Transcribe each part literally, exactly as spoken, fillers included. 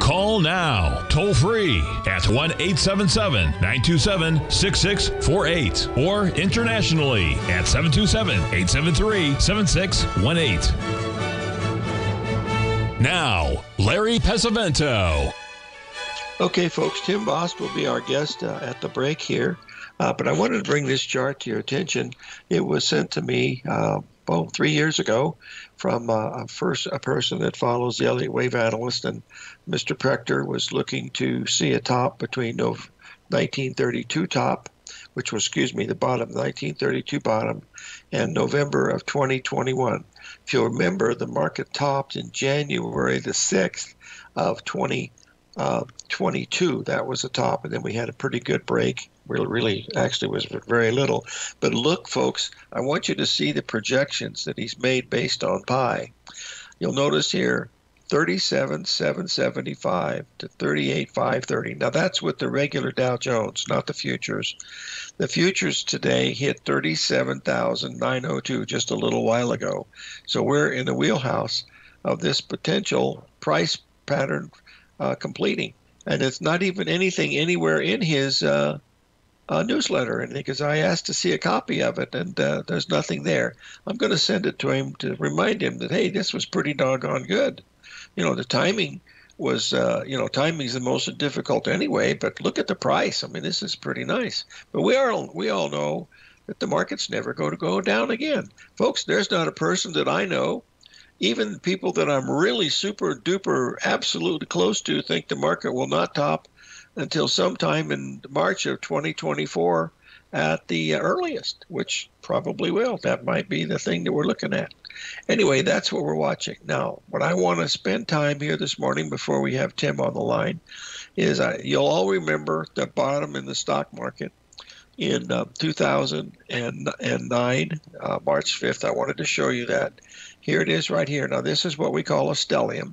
Call now, toll free at one eight seven seven, nine two seven, six six four eight or internationally at seven two seven, eight seven three, seven six one eight. Now, Larry Pesavento. Okay, folks, Tim Bost will be our guest uh, at the break here, uh, but I wanted to bring this chart to your attention. It was sent to me uh, oh, three years ago from uh, first a person that follows the Elliott Wave Analyst, and Mister Prechter was looking to see a top between the nineteen thirty-two top, which was, excuse me, the bottom, nineteen thirty-two bottom, and November of twenty twenty-one. If you'll remember, the market topped in January the sixth of twenty twenty-two. That was the top, and then we had a pretty good break. Really, actually was very little. But look, folks, I want you to see the projections that he's made based on Pi. You'll notice here thirty-seven thousand seven hundred seventy-five to thirty-eight thousand five hundred thirty. Now, that's with the regular Dow Jones, not the futures. The futures today hit thirty-seven thousand nine hundred two just a little while ago. So we're in the wheelhouse of this potential price pattern uh, completing. And it's not even anything anywhere in his uh, Uh, newsletter, and because I asked to see a copy of it, and uh, there's nothing there. I'm going to send it to him to remind him that, hey, this was pretty doggone good. You know, the timing was, uh, you know, timing's the most difficult anyway, but look at the price. I mean, this is pretty nice. But we are, we all know that the market's never going to go down again. Folks, there's not a person that I know, even people that I'm really super duper absolutely close to, think the market will not top until sometime in March of twenty twenty-four at the earliest, which probably will. That might be the thing that we're looking at. Anyway, that's what we're watching. Now, what I want to spend time here this morning before we have Tim on the line is I, you'll all remember the bottom in the stock market in uh, two thousand nine, uh, March fifth. I wanted to show you that. Here it is right here. Now, this is what we call a stellium.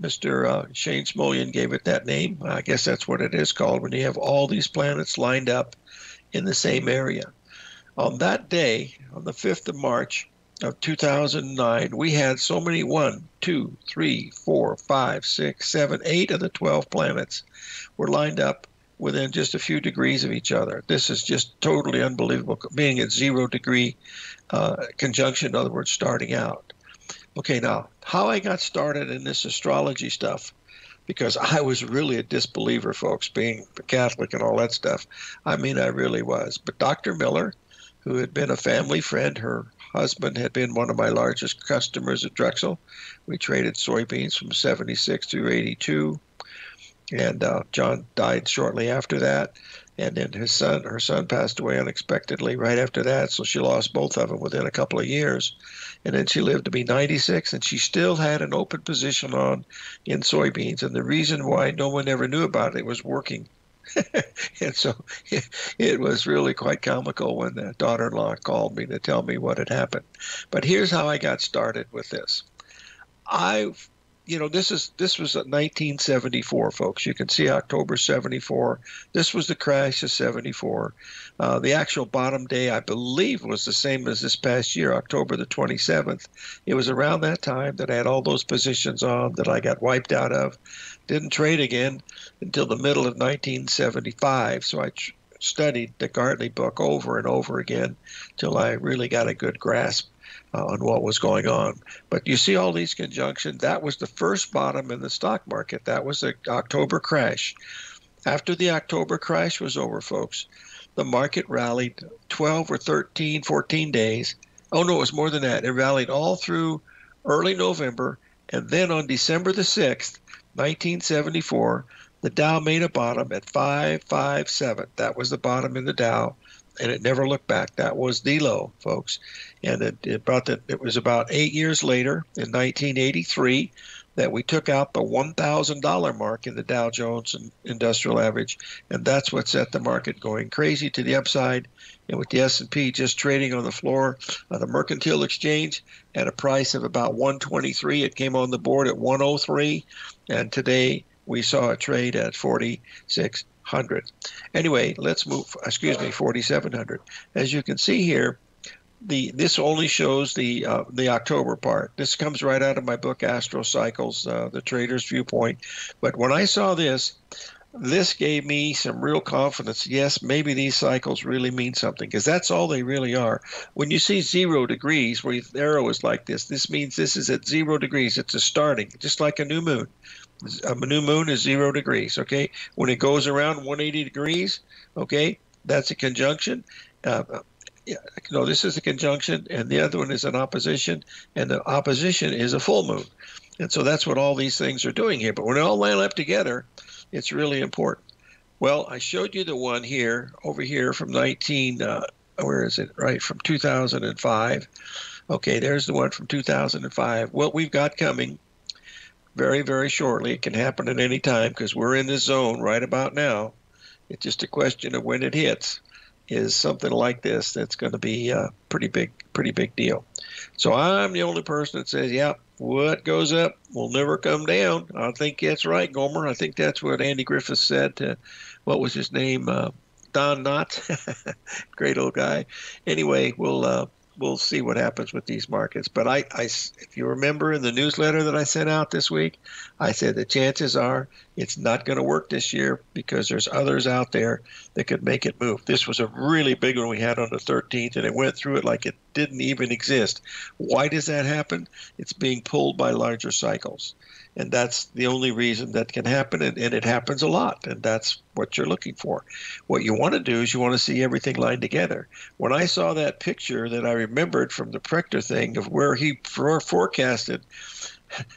Mister Uh, Shane Smolian gave it that name. I guess that's what it is called when you have all these planets lined up in the same area. On that day, on the fifth of March of two thousand nine, we had so many, one, two, three, four, five, six, seven, eight of the twelve planets were lined up within just a few degrees of each other. This is just totally unbelievable, being at zero degree uh, conjunction, in other words, starting out. Okay, now, how I got started in this astrology stuff, because I was really a disbeliever, folks, being Catholic and all that stuff. I mean, I really was. But Doctor Miller, who had been a family friend, her husband had been one of my largest customers at Drexel. We traded soybeans from seventy-six through eighty-two, and uh, John died shortly after that. And then his son, her son passed away unexpectedly right after that, so she lost both of them within a couple of years. And then she lived to be ninety-six, and she still had an open position on in soybeans. And the reason why no one ever knew about it, it was working. And so it, it was really quite comical when the daughter-in-law called me to tell me what had happened. But here's how I got started with this. I've You know, this is this was nineteen seventy-four, folks. You can see October seventy-four. This was the crash of seventy-four. Uh, the actual bottom day, I believe, was the same as this past year, October the twenty-seventh. It was around that time that I had all those positions on that I got wiped out of. Didn't trade again until the middle of nineteen seventy-five. So I tr- studied the Gartley book over and over again till I really got a good grasp Uh, on what was going on. But you see all these conjunctions. That was the first bottom in the stock market. That was the October crash. After the October crash was over, folks, the market rallied twelve or thirteen, fourteen days. Oh, no, it was more than that. It rallied all through early November. And then on December the sixth, nineteen seventy-four, the Dow made a bottom at five fifty-seven. That was the bottom in the Dow. And it never looked back. That was the low, folks. And it, it brought that. It was about eight years later, in nineteen eighty-three, that we took out the one thousand dollar mark in the Dow Jones Industrial Average, and that's what set the market going crazy to the upside. And with the S and P just trading on the floor of the Mercantile Exchange at a price of about one twenty-three, it came on the board at one oh three, and today we saw a trade at forty-six hundred. Anyway, let's move, excuse me, forty-seven hundred. As you can see here, The, this only shows the uh, the October part. This comes right out of my book, Astro Cycles, uh, The Trader's Viewpoint. But when I saw this, this gave me some real confidence. Yes, maybe these cycles really mean something, because that's all they really are. When you see zero degrees, where the arrow is like this, this means this is at zero degrees. It's a starting, just like a new moon. A new moon is zero degrees, okay? When it goes around one hundred eighty degrees, okay, that's a conjunction. Uh, Yeah, no, this is a conjunction, and the other one is an opposition, and the opposition is a full moon. And so that's what all these things are doing here. But when they all line up together, it's really important. Well, I showed you the one here, over here from nineteen, uh, where is it, right, from two thousand five. Okay, there's the one from two thousand five. What we've got coming very, very shortly, it can happen at any time because we're in this zone right about now. It's just a question of when it hits. Is something like this that's going to be a pretty big, pretty big deal. So I'm the only person that says, yeah, what goes up will never come down. I think that's right, Gomer. I think that's what Andy Griffith said to, what was his name, uh, Don Knotts, great old guy. Anyway, we'll uh, we'll see what happens with these markets. But I, I, if you remember in the newsletter that I sent out this week, I said the chances are it's not going to work this year because there's others out there that could make it move. This was a really big one we had on the thirteenth, and it went through it like it didn't even exist. Why does that happen? It's being pulled by larger cycles, and that's the only reason that can happen, and, and it happens a lot, and that's what you're looking for. What you want to do is you want to see everything lined together. When I saw that picture that I remembered from the Prechter thing of where he for forecasted,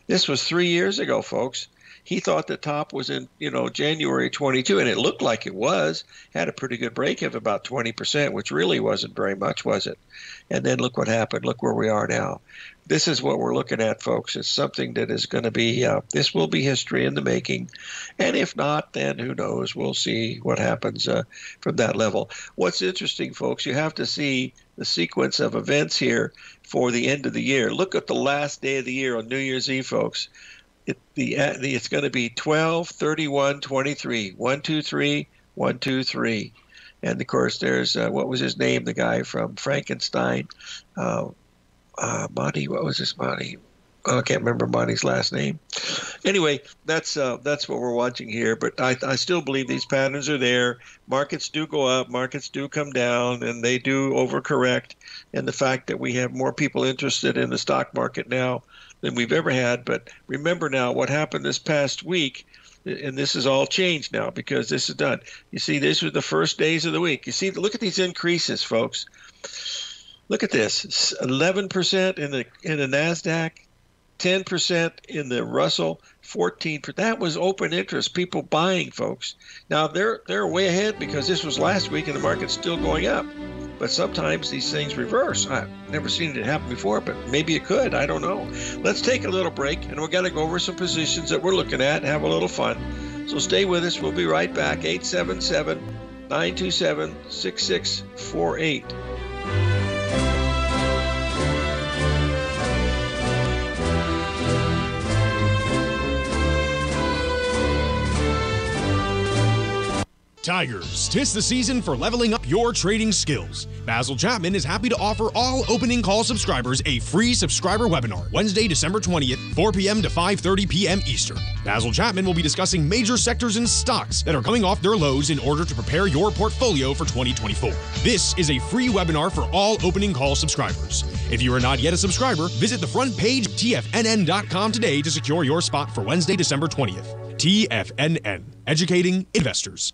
this was three years ago, folks. He thought the top was in, you know, January twenty-two, and it looked like it was. Had a pretty good break of about twenty percent, which really wasn't very much, was it? And then look what happened. Look where we are now. This is what we're looking at, folks. It's something that is going to be, uh, this will be history in the making. And if not, then who knows? We'll see what happens uh, from that level. What's interesting, folks, you have to see the sequence of events here for the end of the year. Look at the last day of the year on New Year's Eve, folks. It, the, the, it's going to be twelve, thirty-one, twenty-three, one two three, one two three. And, of course, there's, uh, what was his name, the guy from Frankenstein, uh, uh, Monty, what was his Monty? Oh, I can't remember Monty's last name. Anyway, that's uh, that's what we're watching here. But I, I still believe these patterns are there. Markets do go up. Markets do come down, and they do overcorrect. And the fact that we have more people interested in the stock market now than we've ever had. But remember now what happened this past week, and this is all changed now because this is done. You see, these were the first days of the week. You see, look at these increases, folks. Look at this, eleven percent in the in the NASDAQ, ten percent in the Russell, fourteen percent. That was open interest, people buying, folks. Now, they're, they're way ahead because this was last week and the market's still going up. But sometimes these things reverse. I've never seen it happen before, but maybe it could. I don't know. Let's take a little break, and we're going to go over some positions that we're looking at and have a little fun. So stay with us. We'll be right back, eight seven seven, nine two seven, six six four eight. Tigers, tis the season for leveling up your trading skills. Basil Chapman is happy to offer all Opening Call subscribers a free subscriber webinar Wednesday, December twentieth, four p m to five thirty p m Eastern. Basil Chapman will be discussing major sectors and stocks that are coming off their lows in order to prepare your portfolio for twenty twenty-four. This is a free webinar for all Opening Call subscribers. If you are not yet a subscriber, visit the front page T F N N dot com today to secure your spot for Wednesday, December twentieth. T F N N, educating investors.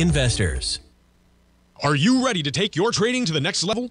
investors. Are you ready to take your trading to the next level?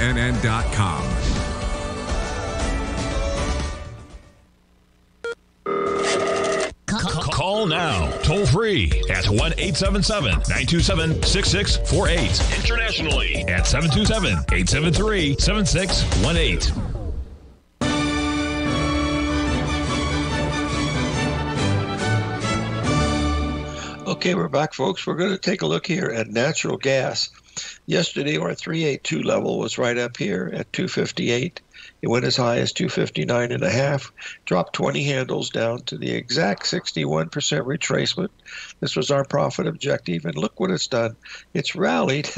N N dot com. F N N dot com. Call now, toll free at one eight seven seven, nine two seven, six six four eight. Internationally at seven two seven, eight seven three, seven six one eight. Okay, we're back, folks. We're going to take a look here at natural gas. Yesterday, our three eighty-two level was right up here at two fifty-eight. It went as high as two fifty-nine and a half, dropped twenty handles down to the exact sixty-one percent retracement. This was our profit objective, and look what it's done. It's rallied.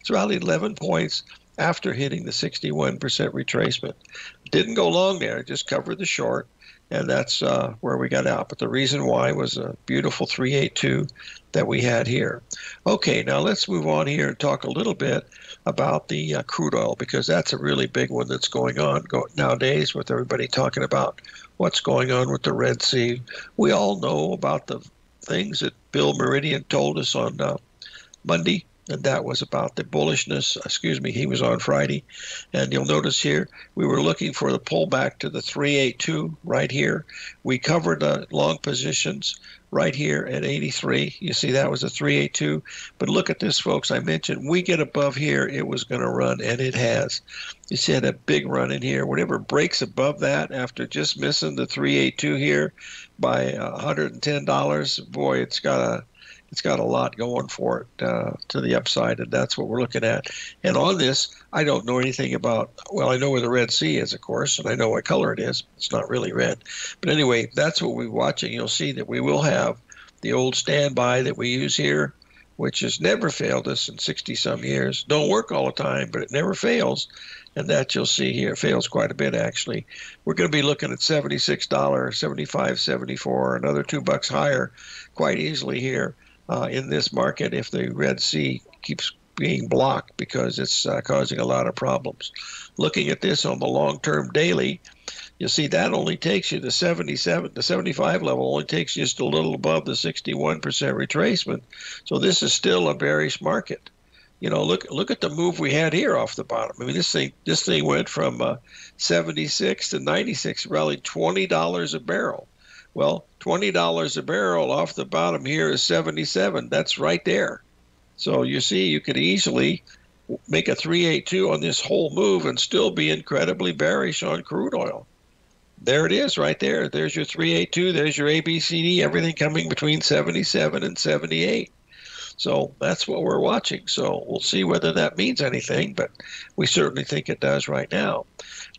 It's rallied eleven points after hitting the sixty-one percent retracement. Didn't go long there. It just covered the short. And that's uh, where we got out. But the reason why was a beautiful three eighty-two that we had here. Okay, now let's move on here and talk a little bit about the uh, crude oil, because that's a really big one that's going on go nowadays with everybody talking about what's going on with the Red Sea. We all know about the things that Bill Meridian told us on uh, Monday. And that was about the bullishness. Excuse me, he was on Friday. And you'll notice here, we were looking for the pullback to the three eighty-two right here. We covered the long positions right here at eighty-three. You see, that was a three eighty-two. But look at this, folks. I mentioned we get above here, it was going to run, and it has. You see, it had a big run in here. Whatever breaks above that after just missing the three eighty-two here by one hundred ten dollars, boy, it's got a It's got a lot going for it uh, to the upside, and that's what we're looking at. And on this, I don't know anything about, well, I know where the Red Sea is, of course, and I know what color it is. It's not really red. But anyway, that's what we're watching. You'll see that we will have the old standby that we use here, which has never failed us in sixty-some years. Don't work all the time, but it never fails. And that you'll see here, fails quite a bit, actually. We're going to be looking at seventy-six dollars, seventy-five dollars, seventy-four dollars, another two bucks higher quite easily here. Uh, in this market if the Red Sea keeps being blocked, because it's uh, causing a lot of problems. Looking at this on the long-term daily, You see, that only takes you to seventy-seven. The seventy-five level only takes you just a little above the sixty-one percent retracement. So this is still a bearish market. You know, look look at the move we had here off the bottom. I mean, this thing this thing went from uh, seventy-six to ninety-six, rallied twenty dollars a barrel. Well, twenty dollars a barrel off the bottom here is seventy-seven. That's right there. So you see, you could easily make a three eighty-two on this whole move and still be incredibly bearish on crude oil. There it is right there. There's your three eighty-two. There's your A B C D, everything coming between seventy-seven and seventy-eight. So that's what we're watching. So we'll see whether that means anything, but we certainly think it does right now.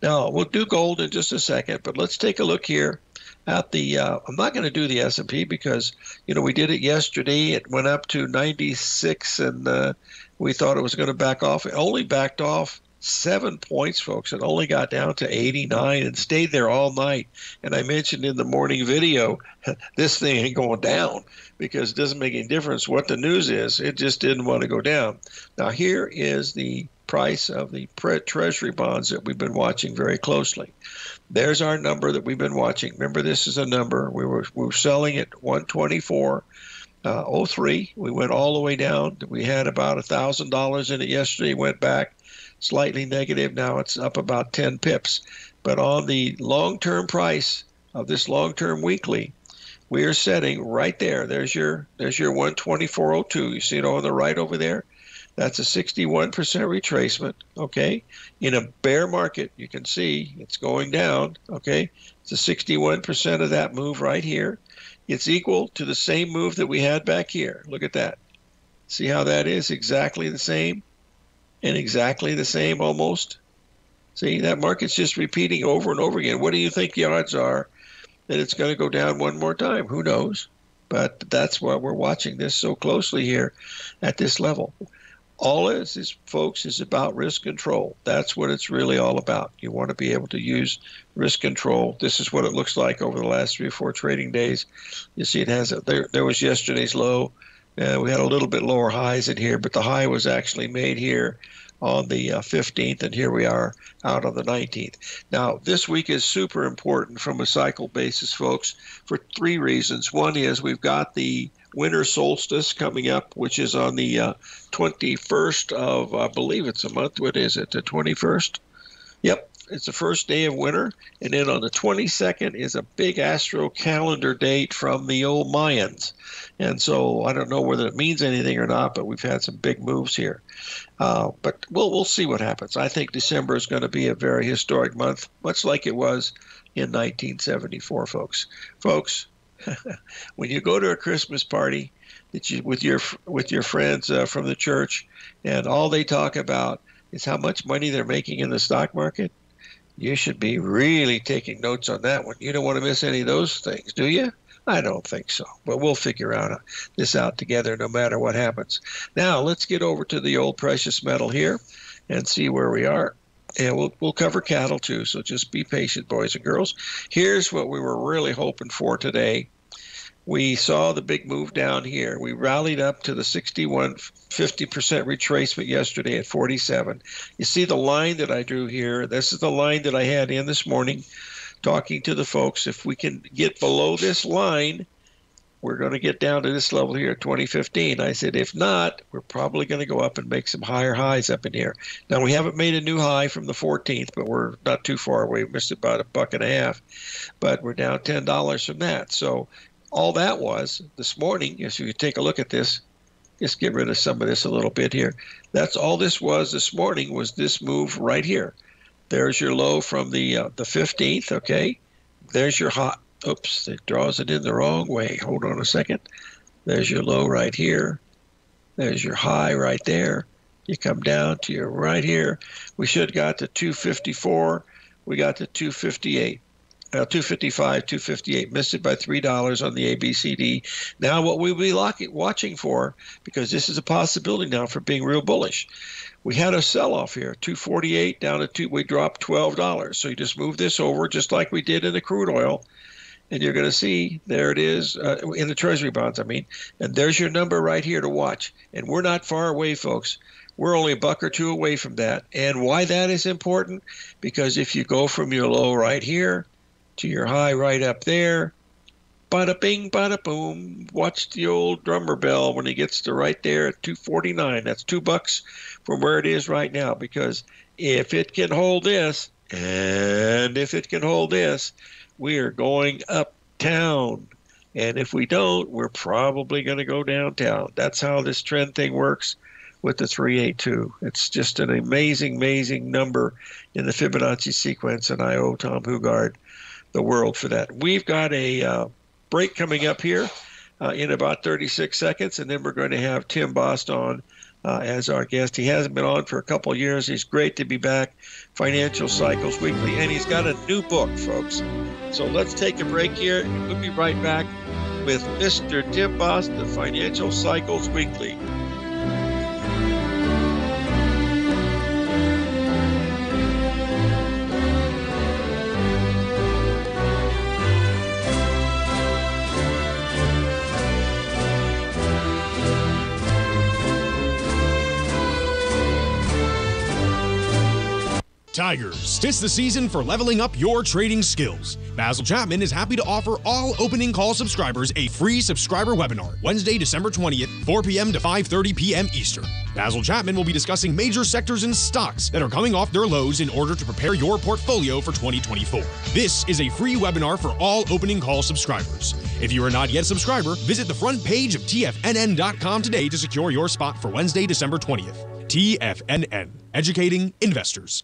Now, we'll do gold in just a second, but let's take a look here at the uh, – I'm not going to do the S and P because, you know, we did it yesterday. It went up to ninety-six, and uh, we thought it was going to back off. It only backed off seven points, folks. It only got down to eighty-nine and stayed there all night. And I mentioned in the morning video, this thing ain't going down because it doesn't make any difference what the news is. It just didn't want to go down. Now, here is the price of the treasury bonds that we've been watching very closely. There's our number that we've been watching. Remember, this is a number. We were, we were selling at one twenty-four. Uh, oh three, we went all the way down. We had about one thousand dollars in it yesterday, went back slightly negative. Now it's up about ten pips. But on the long-term price of this long-term weekly, we are setting right there. There's your there's your one twenty-four oh two. You see it on the right over there? That's a sixty-one percent retracement, okay? In a bear market, you can see it's going down, okay? It's a sixty-one percent of that move right here. It's equal to the same move that we had back here. Look at that. See how that is exactly the same and exactly the same almost? See, that market's just repeating over and over again. What do you think the odds are that it's going to go down one more time? Who knows? But that's why we're watching this so closely here at this level. All this is, folks, is about risk control. That's what it's really all about. You want to be able to use risk control. This is what it looks like over the last three or four trading days. You see it has a, there, there was yesterday's low. Uh, we had a little bit lower highs in here, but the high was actually made here on the uh, fifteenth, and here we are out on the nineteenth. Now, this week is super important from a cycle basis, folks, for three reasons. One is we've got the winter solstice coming up, which is on the uh, twenty-first of, I believe it's a month. What is it, the twenty-first? Yep, it's the first day of winter. And then on the twenty-second is a big astro calendar date from the old Mayans. And so I don't know whether it means anything or not, but we've had some big moves here. Uh, but we'll, we'll see what happens. I think December is going to be a very historic month, much like it was in nineteen seventy-four, folks. Folks. When you go to a Christmas party that you with your with your friends uh, from the church, and all they talk about is how much money they're making in the stock market, you should be really taking notes on that one. You don't want to miss any of those things, do you? I don't think so, but we'll figure out uh, this out together no matter what happens. Now let's get over to the old precious metal here and see where we are. And we'll, we'll cover cattle too, so just be patient, boys and girls. Here's what we were really hoping for today. We saw the big move down here. We rallied up to the sixty-one, fifty percent retracement yesterday at forty-seven. You see the line that I drew here. This is the line that I had in this morning talking to the folks. If we can get below this line, we're going to get down to this level here at twenty fifteen. I said, if not, we're probably going to go up and make some higher highs up in here. Now, we haven't made a new high from the fourteenth, but we're not too far away. We missed about a buck and a half, but we're down ten dollars from that. So all that was this morning, if you take a look at this, just get rid of some of this a little bit here. That's all this was this morning, was this move right here. There's your low from the uh, the fifteenth, okay? There's your high. Oops, it draws it in the wrong way. Hold on a second. There's your low right here. There's your high right there. You come down to your right here. We should have got to two fifty-four. We got to two fifty-eight. Uh, two fifty-five, two fifty-eight, missed it by three dollars on the A B C D. Now what we'll be locking, watching for, because this is a possibility now for being real bullish. We had a sell-off here, two forty-eight down to two. We dropped twelve dollars. So you just move this over just like we did in the crude oil. And you're going to see, there it is, uh, in the treasury bonds, I mean. And there's your number right here to watch. And we're not far away, folks. We're only a buck or two away from that. And why that is important? Because if you go from your low right here to your high right up there. Bada bing, bada boom. Watch the old drummer bell when it gets to right there at two forty-nine. That's two bucks from where it is right now, because if it can hold this, and if it can hold this, we are going uptown. And if we don't, we're probably going to go downtown. That's how this trend thing works with the three eighty-two. It's just an amazing, amazing number in the Fibonacci sequence, and I owe Tom Hugard the world for that. We've got a uh, break coming up here uh, in about thirty-six seconds, and then we're going to have Tim Bost on uh, as our guest. He hasn't been on for a couple of years. He's great to be back, Financial Cycles Weekly, and he's got a new book, folks. So let's take a break here, and we'll be right back with Mister Tim Bost, the Financial Cycles Weekly. Tigers, it's the season for leveling up your trading skills. Basil Chapman is happy to offer all Opening Call subscribers a free subscriber webinar, Wednesday, December twentieth, four p m to five thirty p m Eastern. Basil Chapman will be discussing major sectors and stocks that are coming off their lows in order to prepare your portfolio for twenty twenty-four. This is a free webinar for all Opening Call subscribers. If you are not yet a subscriber, visit the front page of T F N N dot com today to secure your spot for Wednesday, December twentieth. T F N N, educating investors.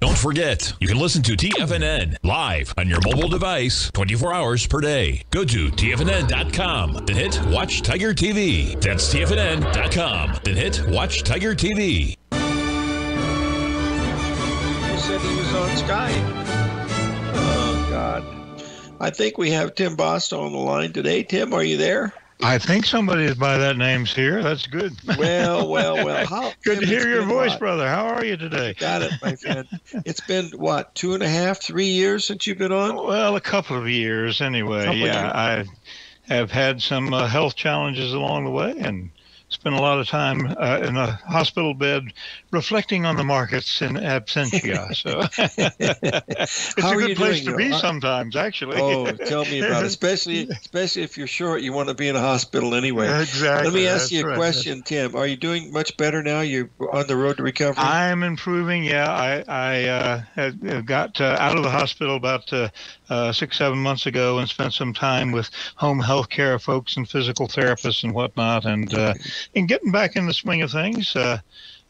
Don't forget, you can listen to T F N N live on your mobile device twenty-four hours per day. Go to T F N N dot com, then hit Watch Tiger T V. That's T F N N dot com, then hit Watch Tiger T V. He said he was on Skype. Uh, God. I think we have Tim Bost on the line today. Tim, are you there? I think somebody by that name's here. That's good. Well, well, well. How, good Tim, to hear your voice, brother. How are you today? Got it, my friend. It's been, what, two and a half, three years since you've been on? Well, a couple of years anyway. Yeah, I have had some uh, health challenges along the way and spent a lot of time uh, in a hospital bed reflecting on the markets in absentia. So it's How a good place doing, to be know? Sometimes, actually. Oh, tell me about it. Especially, especially if you're short, you want to be in a hospital anyway. Exactly. Let me ask That's you a right. question, That's... Tim. Are you doing much better now? You're on the road to recovery? I'm improving, yeah. I, I uh, got uh, out of the hospital about uh, uh, six, seven months ago and spent some time with home health care folks and physical therapists and whatnot. And uh, And getting back in the swing of things, uh,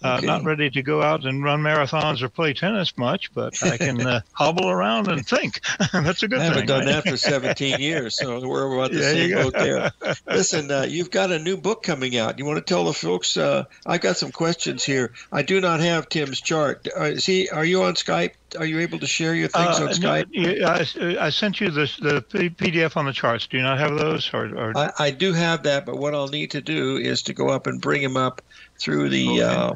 uh, okay. Not ready to go out and run marathons or play tennis much, but I can uh, hobble around and think. That's a good thing. I haven't thing, done right? that for seventeen years, so we're about the yeah, same boat there. Listen, uh, you've got a new book coming out. You want to tell the folks? Uh, I've got some questions here. I do not have Tim's chart. Uh, see, are you on Skype? Are you able to share your things uh, on Skype? No, I, I sent you the, the P D F on the charts. Do you not have those? Or, or? I, I do have that, but what I'll need to do is to go up and bring them up through the okay. – uh,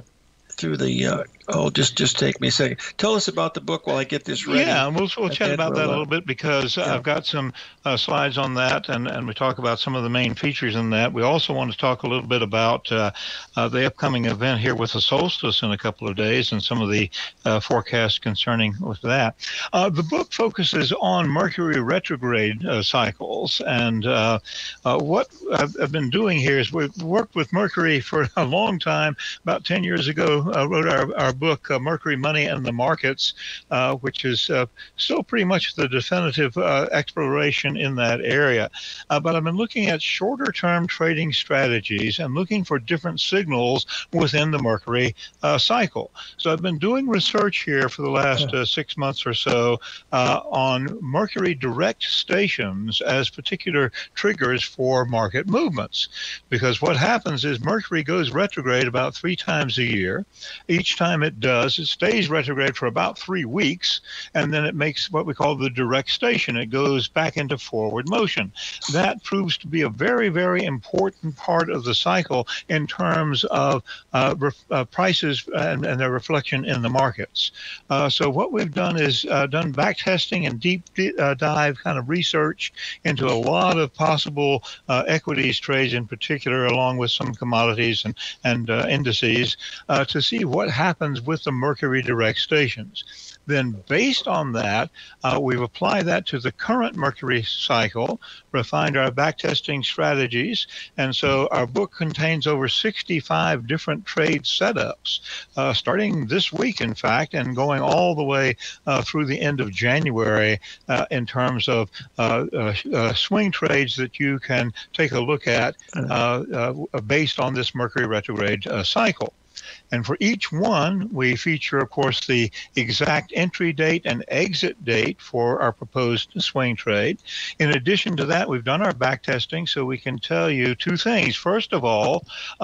through the uh, oh just just take me a second. Tell us about the book while I get this ready. Yeah, we'll we'll chat about that a little bit because yeah. I've got some uh, slides on that, and and we talk about some of the main features in that. We also want to talk a little bit about uh, uh, the upcoming event here with the solstice in a couple of days and some of the uh, forecasts concerning with that. Uh, the book focuses on Mercury retrograde uh, cycles, and uh, uh, what I've, I've been doing here is we've worked with Mercury for a long time. About ten years ago, Uh, wrote our, our book, uh, Mercury Money and the Markets, uh, which is uh, still pretty much the definitive uh, exploration in that area. Uh, but I've been looking at shorter-term trading strategies and looking for different signals within the Mercury uh, cycle. So I've been doing research here for the last uh, six months or so uh, on Mercury direct stations as particular triggers for market movements. Because what happens is Mercury goes retrograde about three times a year. Each time it does, it stays retrograde for about three weeks, and then it makes what we call the direct station. It goes back into forward motion. That proves to be a very, very important part of the cycle in terms of uh, uh, prices and, and their reflection in the markets. Uh, so what we've done is uh, done back testing and deep uh, dive kind of research into a lot of possible uh, equities trades in particular, along with some commodities and, and uh, indices uh, to see what happens with the Mercury direct stations. Then based on that, uh, we've applied that to the current Mercury cycle, refined our backtesting strategies, and so our book contains over sixty-five different trade setups, uh, starting this week, in fact, and going all the way uh, through the end of January uh, in terms of uh, uh, uh, swing trades that you can take a look at uh, uh, based on this Mercury retrograde uh, cycle. And for each one, we feature, of course, the exact entry date and exit date for our proposed swing trade. In addition to that, we've done our back testing so we can tell you two things. First of all,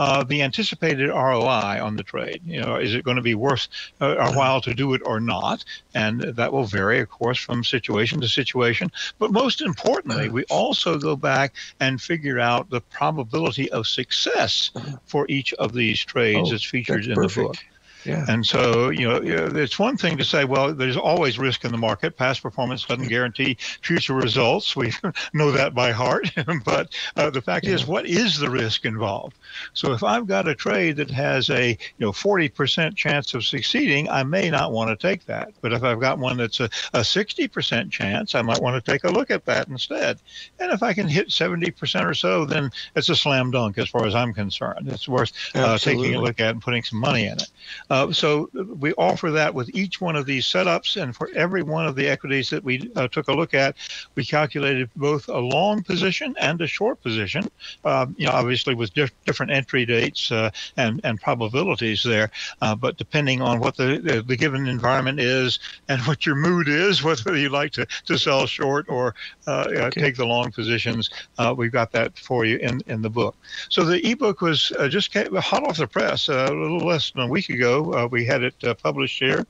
uh, the anticipated R O I on the trade. You know, is it going to be worth a, a while to do it or not? And that will vary, of course, from situation to situation. But most importantly, we also go back and figure out the probability of success for each of these trades that's featured in the book. Yeah. And so, you know, it's one thing to say, well, there's always risk in the market. Past performance doesn't guarantee future results. We know that by heart. But uh, the fact yeah. is, what is the risk involved? So if I've got a trade that has a, you know, forty percent chance of succeeding, I may not want to take that. But if I've got one that's a, a sixty percent chance, I might want to take a look at that instead. And if I can hit seventy percent or so, then it's a slam dunk as far as I'm concerned. It's worth uh, taking a look at and putting some money in it. Uh, so we offer that with each one of these setups, and for every one of the equities that we uh, took a look at, we calculated both a long position and a short position, um, you know, obviously with diff different entry dates uh, and, and probabilities there, uh, but depending on what the, the, the given environment is and what your mood is, whether you like to, to sell short or uh, okay. uh, take the long positions, uh, we've got that for you in, in the book. So the ebook was uh, just came, hot off the press uh, a little less than a week ago. ago. Uh, we had it uh, published here.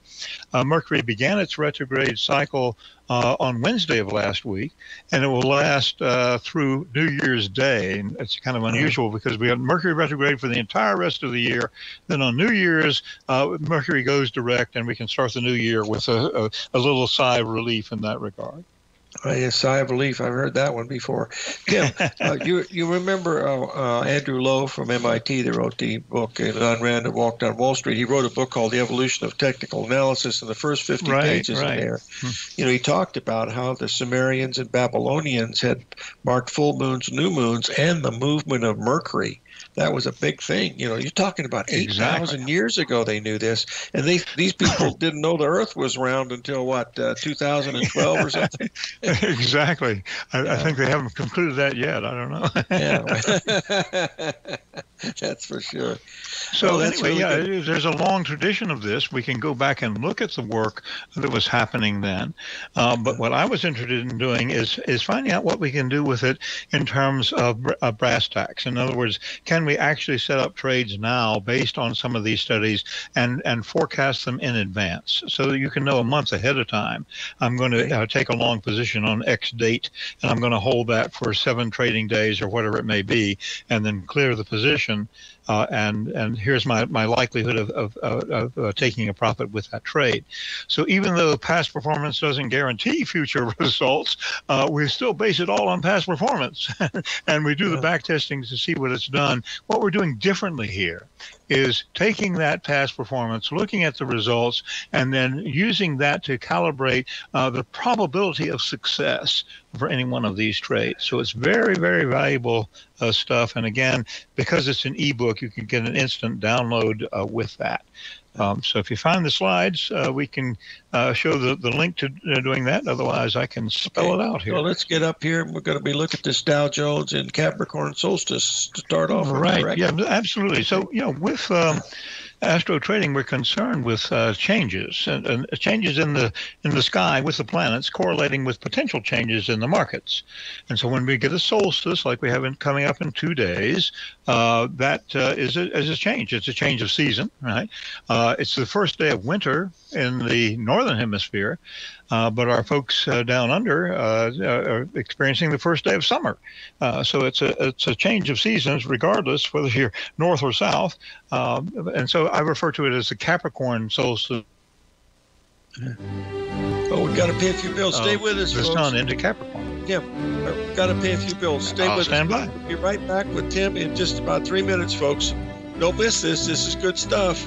Uh, Mercury began its retrograde cycle uh, on Wednesday of last week, and it will last uh, through New Year's Day. And it's kind of unusual because we have Mercury retrograde for the entire rest of the year. Then on New Year's, uh, Mercury goes direct, and we can start the new year with a, a, a little sigh of relief in that regard. A sigh of relief. I've heard that one before. Tim, uh, you you remember uh, uh, Andrew Lo from M I T that wrote the book on Random Walk Down Wall Street. He wrote a book called The Evolution of Technical Analysis, and the first fifty right, pages right. in there, hmm. you know, he talked about how the Sumerians and Babylonians had marked full moons, new moons, and the movement of Mercury. That was a big thing. You know, you're talking about eight thousand exactly. years ago they knew this. And they, these people didn't know the Earth was round until, what, uh, two thousand twelve or something? Exactly. I, yeah. I think they haven't concluded that yet. I don't know. Yeah. That's for sure. So oh, that's anyway, really yeah, there's a long tradition of this. We can go back and look at the work that was happening then. Um, but what I was interested in doing is is finding out what we can do with it in terms of br uh, brass tacks. In other words, can we actually set up trades now based on some of these studies and, and forecast them in advance so that you can know a month ahead of time? I'm going to uh, take a long position on X date, and I'm going to hold that for seven trading days or whatever it may be, and then clear the position. Uh, and and here's my, my likelihood of, of, of, of uh, taking a profit with that trade. So even though past performance doesn't guarantee future results, uh, we still base it all on past performance. And we do the back testing to see what it's done. What we're doing differently here is taking that past performance, looking at the results, and then using that to calibrate uh, the probability of success for any one of these trades. So it's very, very valuable uh, stuff. And again, because it's an ebook, you can get an instant download uh, with that. Um, so if you find the slides, uh, we can uh, show the, the link to uh, doing that. Otherwise, I can spell okay. it out here. Well, let's get up here. We're going to be looking at this Dow Jones and Capricorn Solstice to start off. Right. With, yeah, absolutely. So, you know, with um, astro trading, we're concerned with uh, changes and, and changes in the in the sky with the planets correlating with potential changes in the markets. And so when we get a solstice like we have in, coming up in two days, uh, that uh, is, a, is a change. It's a change of season, right? Uh, it's the first day of winter in the northern hemisphere, uh, but our folks uh, down under uh, are experiencing the first day of summer. Uh, so it's a, it's a change of seasons regardless whether you're north or south. Um, and so I refer to it as the Capricorn solstice. Oh, we've got to pay a few bills. Stay uh, with us, the folks. The sun into Capricorn. Yeah, we've got to pay a few bills. Stay I'll with stand us. By. We'll be right back with Tim in just about three minutes, folks. Don't miss this. This is good stuff.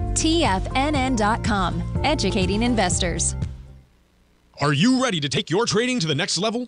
T F N N dot com, educating investors. Are you ready to take your trading to the next level?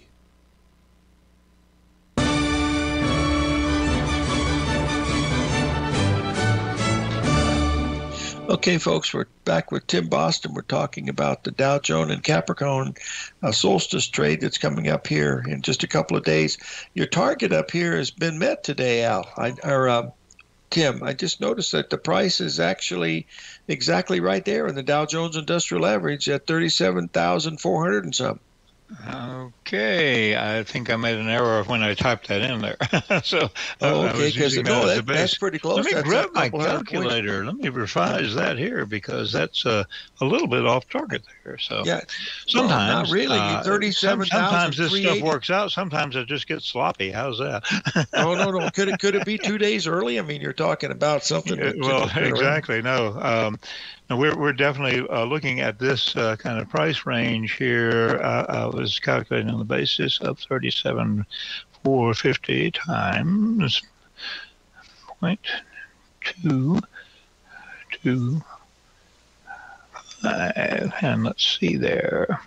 Okay, folks, we're back with Tim Bost. We're talking about the Dow Jones and Capricorn uh, solstice trade that's coming up here in just a couple of days. Your target up here has been met today, Al. I, or uh, Tim, I just noticed that the price is actually exactly right there in the Dow Jones Industrial Average at thirty-seven thousand four hundred and something. Okay, I think I made an error when I typed that in there. so oh, okay, because no, that, that's pretty close. Let me that's grab my calculator. Let me revise that here because that's uh, a little bit off target there. So yeah, sometimes no, not really uh, thirty-seven. Sometimes this stuff works out. Sometimes it just gets sloppy. How's that? oh no, no. Could it could it be two days early? I mean, you're talking about something. Yeah, well, exactly. No. Um, Now we're, we're definitely uh, looking at this uh, kind of price range here. Uh, I was calculating on the basis of thirty-seven thousand four hundred fifty times point two two five. And let's see there.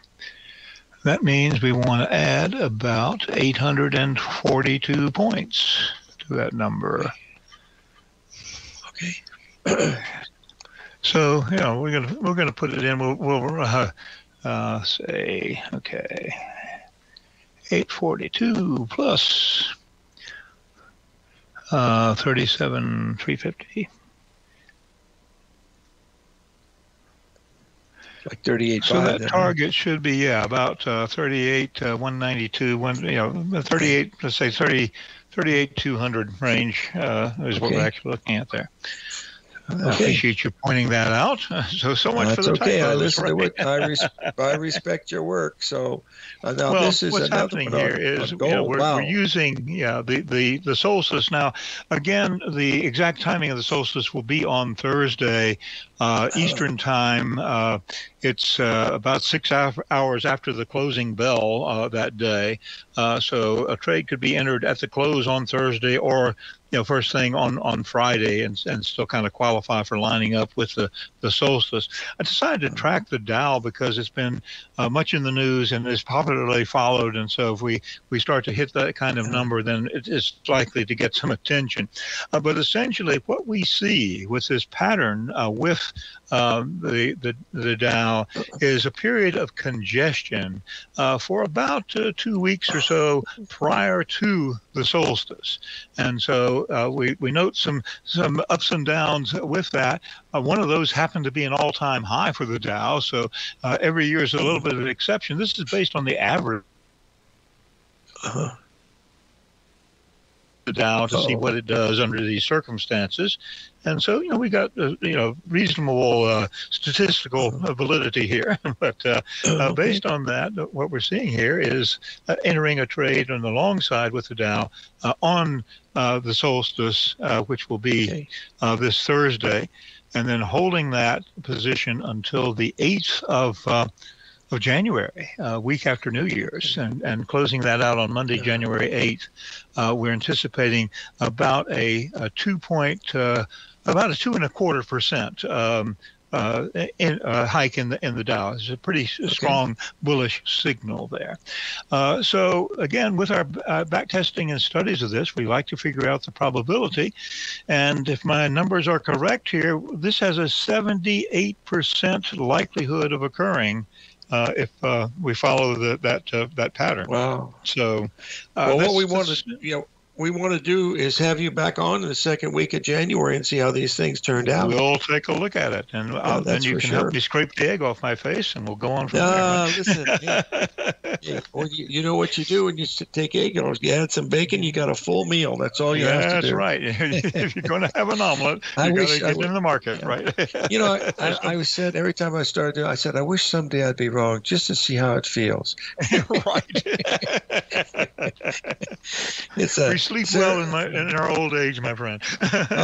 That means we want to add about eight hundred forty-two points to that number. Okay. So you know we're gonna we're gonna put it in. We'll we'll uh, uh, say okay, eight forty-two plus uh, thirty-seven thousand three hundred fifty. Like thirty-eight. So that target right? should be yeah about uh, thirty-eight uh, one ninety-two one you know thirty-eight let's say thirty-eight two hundred range uh, is okay. what we're actually looking at there. Okay. I appreciate you pointing that out. So, so much well, for the okay. typo. I listen to what I, res I respect your work. So, uh, now well, this is what's happening here is you know, we're, wow. we're using yeah the the the solstice now. Again, the exact timing of the solstice will be on Thursday, uh, Eastern time. Uh, it's uh, about six hours after the closing bell uh, that day. Uh, so, a trade could be entered at the close on Thursday or. You know, first thing on, on Friday and, and still kind of qualify for lining up with the, the solstice. I decided to track the Dow because it's been uh, much in the news and is popularly followed. And so if we, we start to hit that kind of number, then it, it's likely to get some attention. Uh, but essentially what we see with this pattern uh, with um, the, the, the Dow is a period of congestion uh, for about uh, two weeks or so prior to the solstice. And so Uh, we, we note some, some ups and downs with that. Uh, one of those happened to be an all-time high for the Dow, so uh, every year is a little bit of an exception. This is based on the average. Uh-huh. the Dow to see what it does under these circumstances. And so, you know, we got, uh, you know, reasonable uh, statistical validity here. But uh, uh, based on that, what we're seeing here is uh, entering a trade on the long side with the Dow uh, on uh, the solstice, uh, which will be uh, this Thursday, and then holding that position until the eighth of uh, of January, uh, week after New Year's, and, and closing that out on Monday, January eighth. Uh, we're anticipating about a, a two point, uh, about a two and a quarter percent um, uh, in, uh, hike in the in the Dow. It's a pretty okay. strong bullish signal there. Uh, so again, with our uh, back testing and studies of this, we like to figure out the probability. And if my numbers are correct here, this has a seventy-eight percent likelihood of occurring Uh, if uh, we follow the, that uh, that pattern. Wow! So, uh, well, what we want to you know we want to do is have you back on in the second week of January and see how these things turned out. We'll take a look at it, and yeah, then you can sure. help me scrape the egg off my face, and we'll go on from uh, there. Listen, yeah, yeah. Well, you, you know what you do when you take egg yolks? You add some bacon, you got a full meal. That's all you yeah, have to that's do. That's right. If you're going to have an omelet, you got to get in the market, yeah. right? You know, I, I, I said every time I started doing, I said I wish someday I'd be wrong just to see how it feels. Right. It's a. Sleep well in my in our old age, my friend.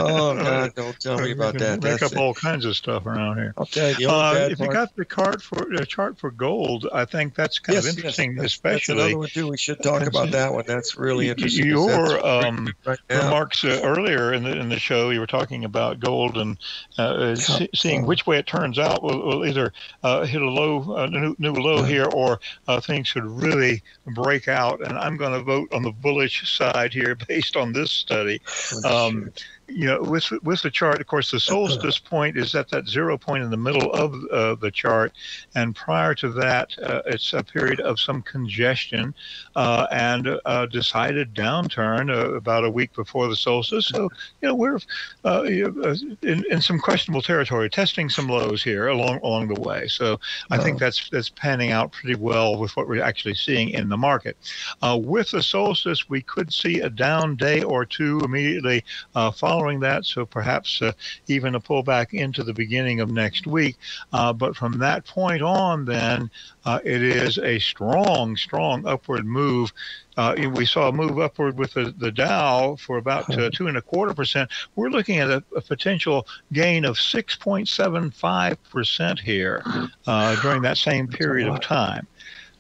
Oh God, don't tell me about that. Make up all kinds of stuff around here. I'll tell you. Uh, if you got the chart for uh, chart for gold, I think that's kind yes, of interesting, yes, that's, especially. That's another one too. We should talk about it. That one. That's really interesting. Your um, right remarks uh, earlier in the in the show, you were talking about gold and uh, yeah. seeing which way it turns out. Will will either uh, hit a low, a new, new low here, or uh, things could really break out. And I'm going to vote on the bullish side here, based on this study. Um, you know, with with the chart, of course, the solstice point is at that zero point in the middle of uh, the chart, and prior to that, uh, it's a period of some congestion uh, and a decided downturn uh, about a week before the solstice. So, you know, we're uh, in, in some questionable territory, testing some lows here along along the way. So, I think that's that's panning out pretty well with what we're actually seeing in the market. Uh, with the solstice, we could see a down day or two immediately uh, following. Following that, so perhaps uh, even a pullback into the beginning of next week. Uh, but from that point on, then uh, it is a strong, strong upward move. Uh, we saw a move upward with the, the Dow for about uh, two and a quarter percent. We're looking at a, a potential gain of six point seven five percent here uh, during that same period of time.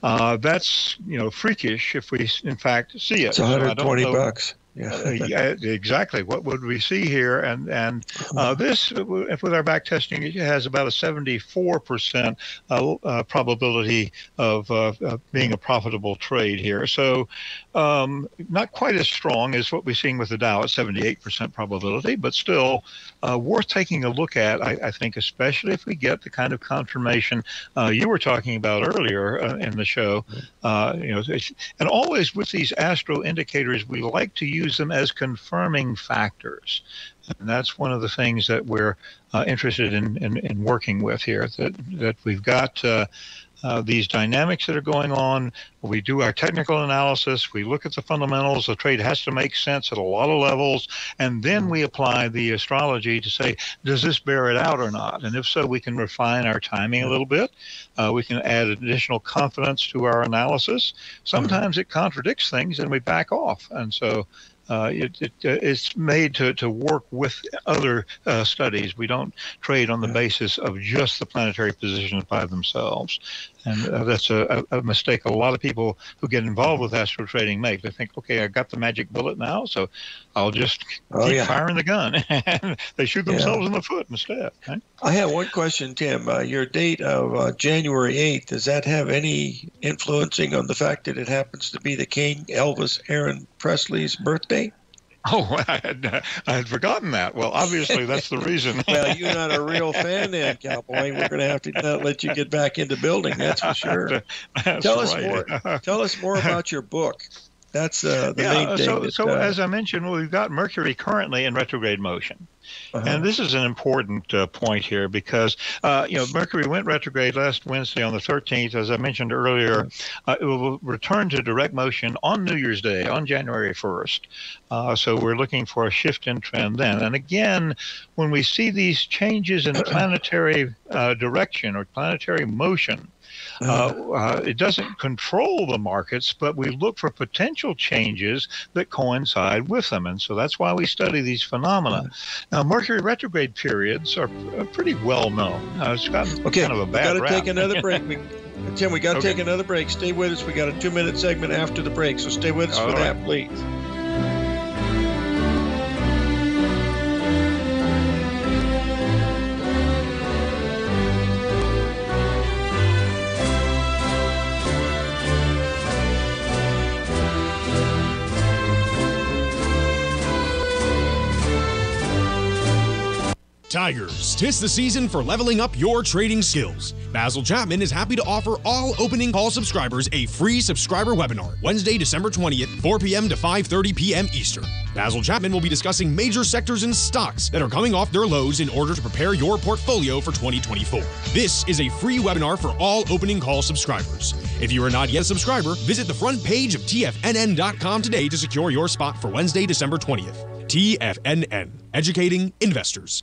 Uh, that's, you know, freakish if we in fact see it. It's one hundred twenty bucks. Yeah. uh, yeah, exactly. What would we see here? And and uh, this, if with our back testing, it has about a seventy-four percent uh, uh, probability of uh, uh, being a profitable trade here. So um, not quite as strong as what we're seeing with the Dow at seventy-eight percent probability, but still uh, worth taking a look at, I, I think, especially if we get the kind of confirmation uh, you were talking about earlier uh, in the show. Uh, you know, and always with these astro indicators, we like to use use them as confirming factors. And that's one of the things that we're uh, interested in, in, in working with here, that, that we've got uh, uh, these dynamics that are going on. We do our technical analysis. We look at the fundamentals. The trade has to make sense at a lot of levels. And then we apply the astrology to say, does this bear it out or not? And if so, we can refine our timing a little bit. Uh, we can add additional confidence to our analysis. Sometimes it contradicts things and we back off. And so Uh, it, it, it's made to, to work with other uh, studies. We don't trade on the basis of just the planetary positions by themselves. And uh, that's a, a mistake a lot of people who get involved with astro trading make. They think, okay, I got the magic bullet now, so I'll just oh, keep yeah. firing the gun. And they shoot themselves yeah. in the foot instead. Right? I have one question, Tim. Uh, your date of uh, January eighth, does that have any influencing on the fact that it happens to be the King Elvis Aaron Presley's birthday? Oh, I had, uh, I had forgotten that. Well, obviously, that's the reason. Well, you're not a real fan then, Cowboy. We're going to have to not let you get back into building, that's for sure. That's tell, right. us more, tell us more about your book. That's uh, the yeah, main thing. So, that, so uh, as I mentioned, we've got Mercury currently in retrograde motion. Uh-huh. And this is an important uh, point here because, uh, you know, Mercury went retrograde last Wednesday on the thirteenth. As I mentioned earlier, uh, it will return to direct motion on New Year's Day, on January first. Uh, so we're looking for a shift in trend then. And again, when we see these changes in planetary uh, direction or planetary motion, Uh, uh, it doesn't control the markets, but we look for potential changes that coincide with them. And so that's why we study these phenomena. Now, Mercury retrograde periods are pretty well known. Uh, it's got okay. kind of a bad rap. We've got to take another break. We, Tim, we got to okay. take another break. Stay with us. We got a two-minute segment after the break, so stay with us All for right. that, please. Tigers, 'tis the season for leveling up your trading skills. Basil Chapman is happy to offer all Opening Call subscribers a free subscriber webinar, Wednesday, December twentieth, four p m to five thirty p m Eastern. Basil Chapman will be discussing major sectors and stocks that are coming off their lows in order to prepare your portfolio for twenty twenty-four. This is a free webinar for all Opening Call subscribers. If you are not yet a subscriber, visit the front page of T F N N dot com today to secure your spot for Wednesday, December twentieth. T F N N, educating investors.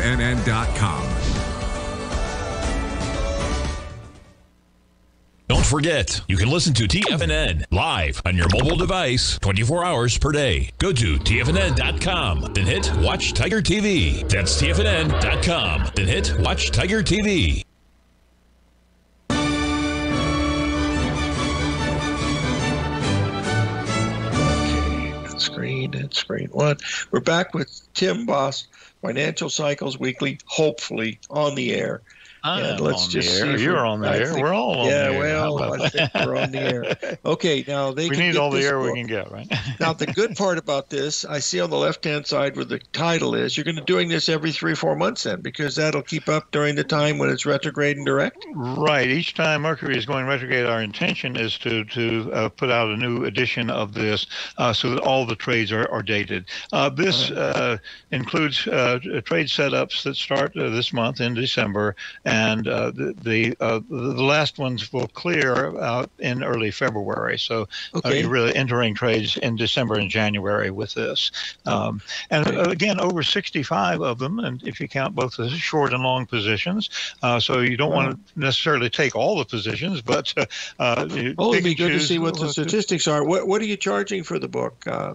N N dot com. Don't forget, you can listen to T F N N live on your mobile device twenty-four hours per day. Go to T F N N dot com, then hit Watch Tiger T V. That's T F N N dot com, then hit Watch Tiger T V. Okay, that's great, that's great. Well, we're back with Tim Bost, Financial Cycles Weekly, hopefully on the air. I'm yeah, let's on just the air. See You're on the I air. Think, we're all on yeah, the air. Yeah, well, I think we're on the air. Okay, now they we can need all the air book. we can get, right? Now, the good part about this, I see on the left-hand side where the title is, you're going to be doing this every three or four months then, because that'll keep up during the time when it's retrograde and direct? Right. Each time Mercury is going retrograde, our intention is to, to uh, put out a new edition of this uh, so that all the trades are, are dated. Uh, this right. uh, includes uh, trade setups that start uh, this month in December, and uh, the the, uh, the last ones will clear out in early February. So okay. uh, you're really entering trades in December and January with this. Um, and okay. again, over sixty-five of them, and if you count both the short and long positions, uh, so you don't wow. want to necessarily take all the positions, but uh, uh, oh, it'd be good to see what the statistics are. What what are you charging for the book? Uh,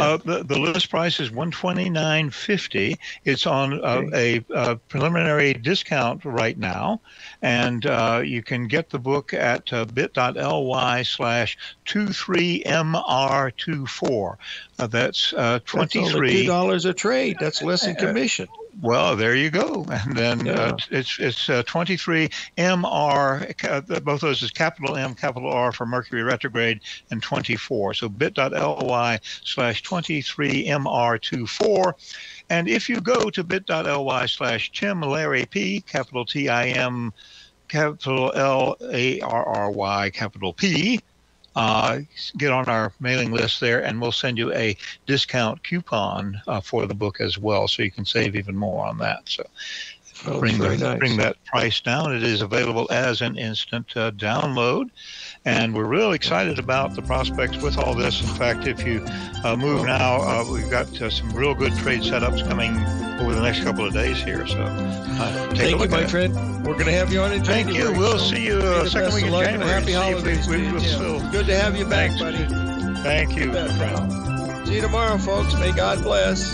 Uh, the, the list price is one twenty-nine fifty. It's on uh, a, a preliminary discount right now, and uh, you can get the book at uh, bit dot l y slash two three m r two four. Uh, that's uh, twenty-three dollars a trade. That's less in commission. Well, there you go. And then yeah. uh, it's it's uh, twenty-three M R, uh, both those is capital M, capital R for Mercury retrograde, and twenty-four. So bit dot l y slash twenty-three M R two four. And if you go to bit dot l y slash Tim Larry P, capital T I M, capital L A R R Y, capital P, Uh, get on our mailing list there, and we'll send you a discount coupon uh, for the book as well, so you can save even more on that. So oh, bring, the, nice. bring that price down. It is available as an instant uh, download, and we're really excited about the prospects with all this. In fact, if you uh, move now, uh, we've got uh, some real good trade setups coming over the next couple of days here. So uh, take Thank a look you, at my it. friend. We're going to have you on in January. Thank you. We'll so see you uh, second week in January. Happy holidays. We, we, we'll yeah. still... Good to have you back, Thanks. buddy. Thank you. See you tomorrow, folks. May God bless.